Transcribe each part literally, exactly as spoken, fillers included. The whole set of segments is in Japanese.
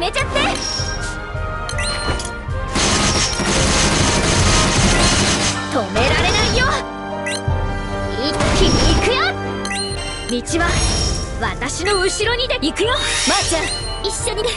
決めちゃって止められないよ。一気に行くよ。道は私の後ろにで行くよ。まーちゃん一緒にね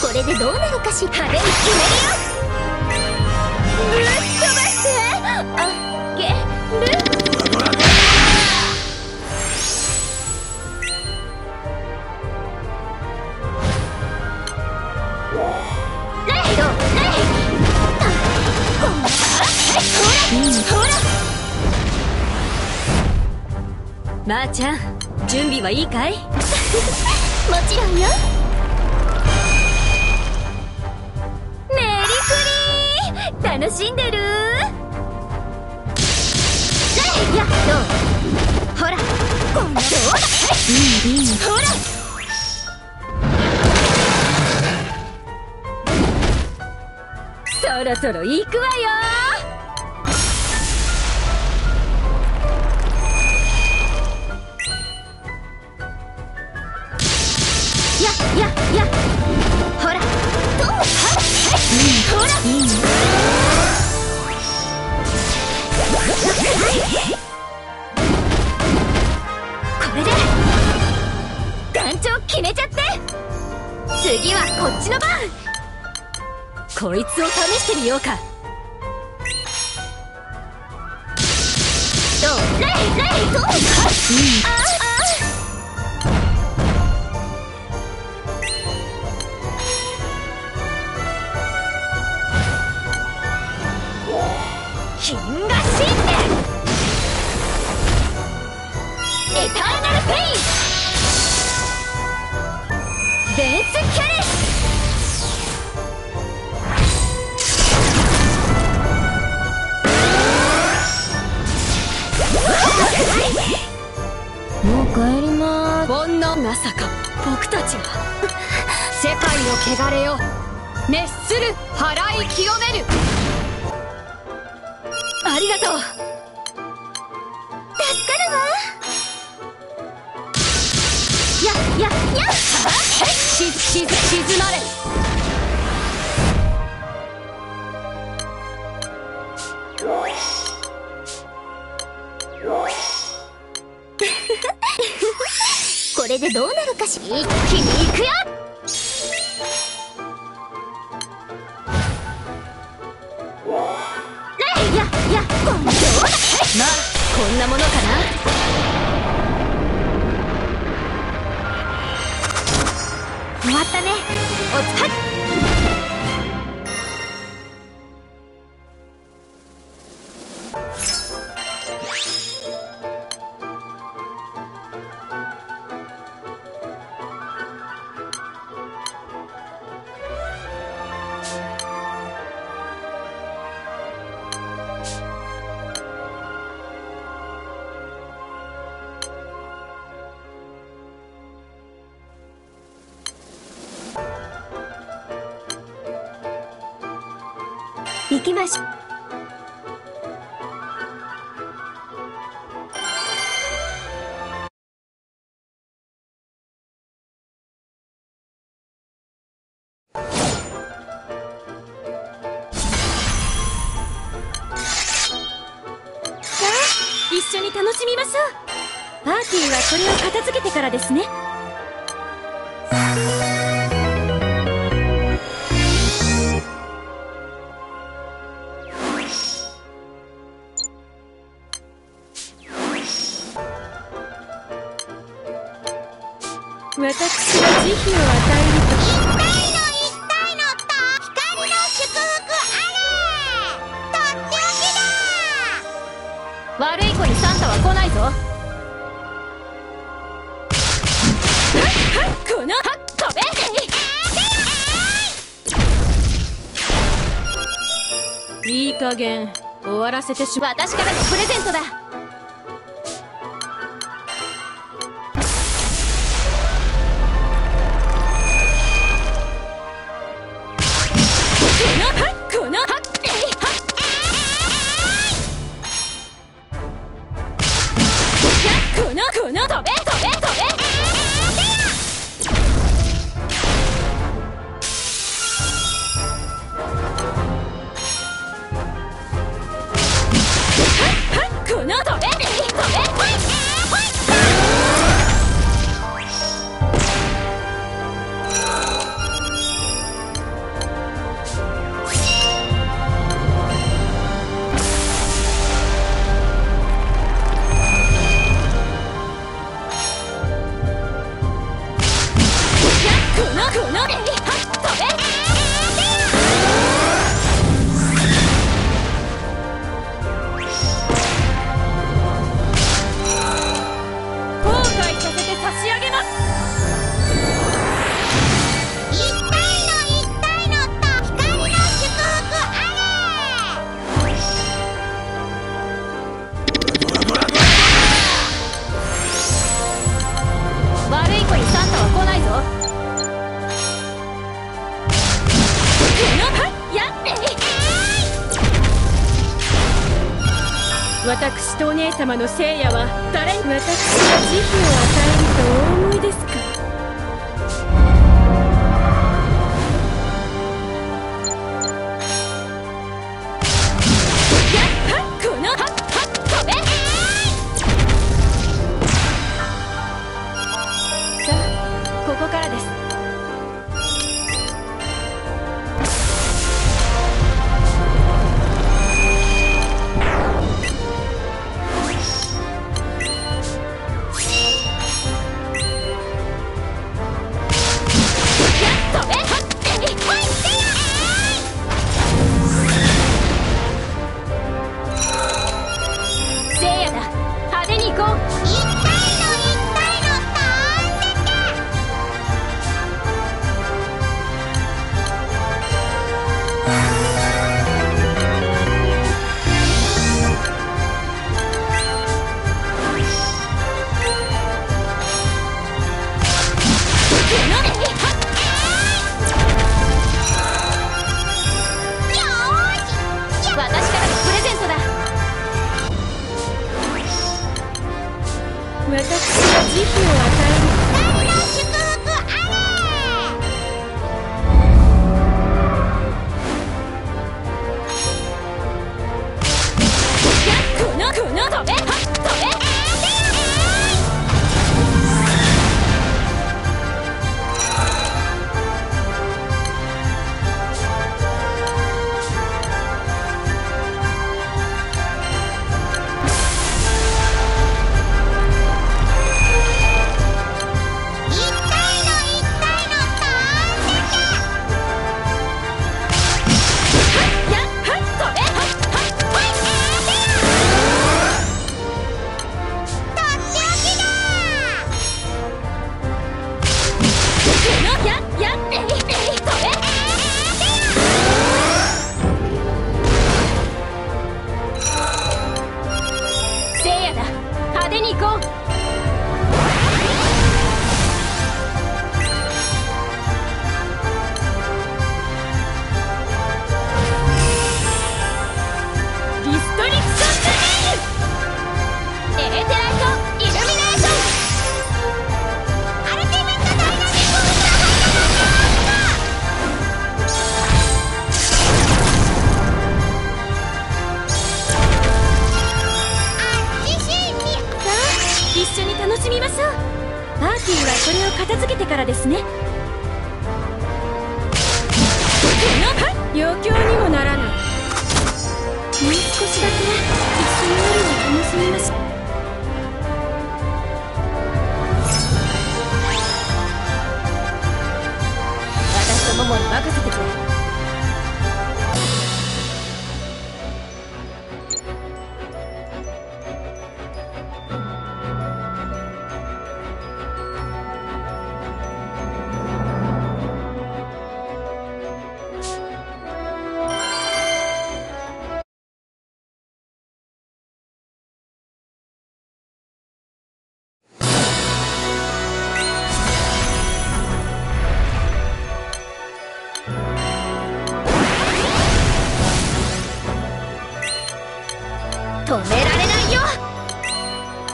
これでどうなるかしら。派手に決めるよ。ぶっ飛ばしてあげる。まーちゃん、準備はいいかい？もちろんよ。メリクリー！楽しんでる？やっとほらこんなどうだい？いいいいほらそろそろ行くわよ。やややほらどうはほらいいねこれで団長決めちゃって。次はこっちの番。こいつを試してみようか。どう？レイレイどうか？金河神殿エターナルペインデンスキャレッジ。もう帰りまーす。煩悩まさか僕たちが世界の汚れを滅する払い清める。ありがとう。助かるわ。やややっししず静まれ。これでどうなるかしら。一気に行くよ。レイややこんなどうだ。まあこんなものかな。終わったね。お疲れ。行きましょう。さあ一緒に楽しみましょう。パーティーはこれを片付けてからですね。私は慈悲を与えると。一体の一体のと光の祝福あれ。とっておきだ。悪い子にサンタは来ないぞ。このハッコベンディいい加減終わらせてしまう。私からのプレゼントだ。飛べ飛べ飛べ！悪い子にサンタは来ないぞ。やっ私とお姉様の聖夜は誰に私が慈悲を与えるとお思いですか？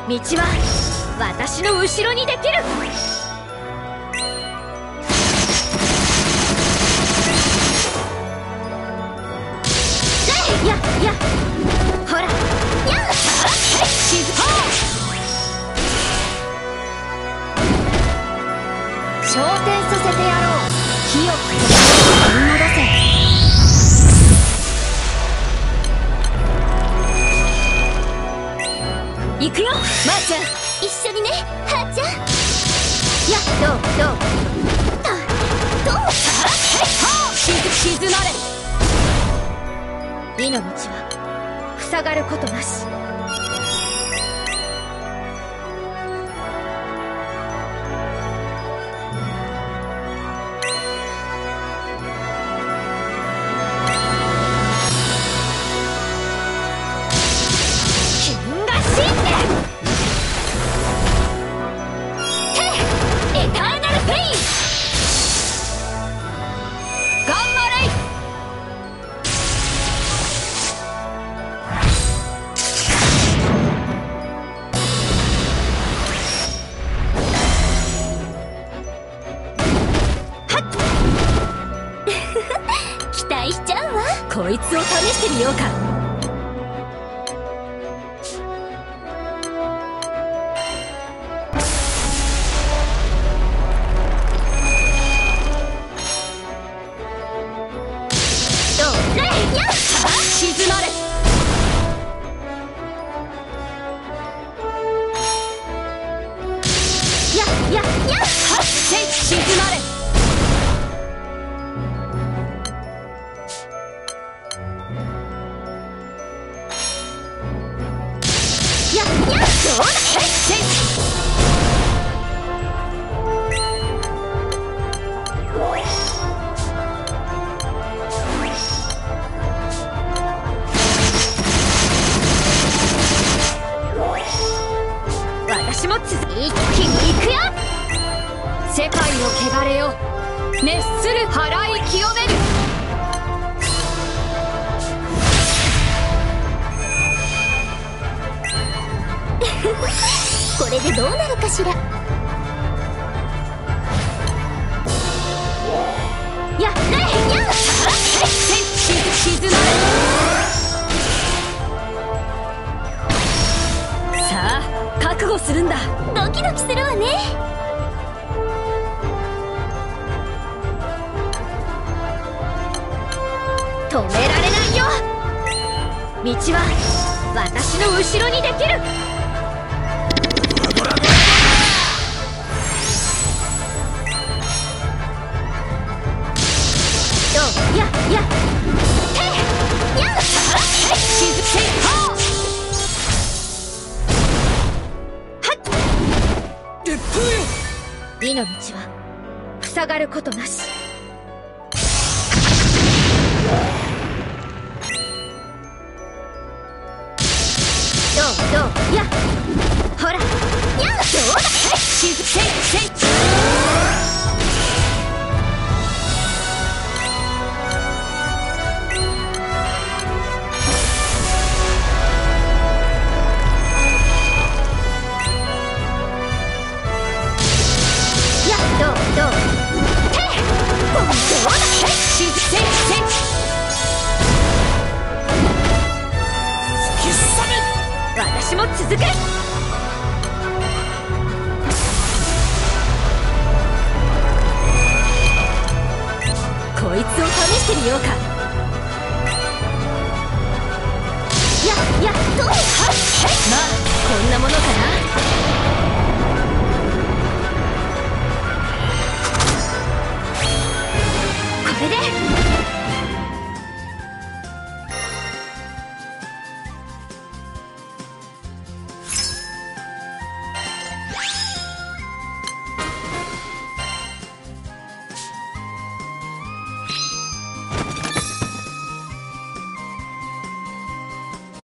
道は私の後ろにできる。ややほらや静か昇天させてやろう。火を取り戻せ。行くよ、まーちゃん。一緒にね、はーちゃん。やっどうどうどどうはっはっ沈まれ。意の道は塞がることなし。こいつを試してみようか。どうだい、やっさあ静まれ。やっやっはっせい静まれ。やっやっどうだいせい私も続き一気に行くよ。世界の汚れを熱する払い清める。これでどうなるかしら。やっれやっ沈まれ。さあ覚悟するんだ。ドキドキするわね。止められないよ。道は私の後ろにできる。どうやっやっ手やっ沈めよう。はっ鉄風よ。美の道は塞がることなし。どうやっほらやっどうだいしずせいせいやっどうどうてっどうだいしずせいせい私も続く。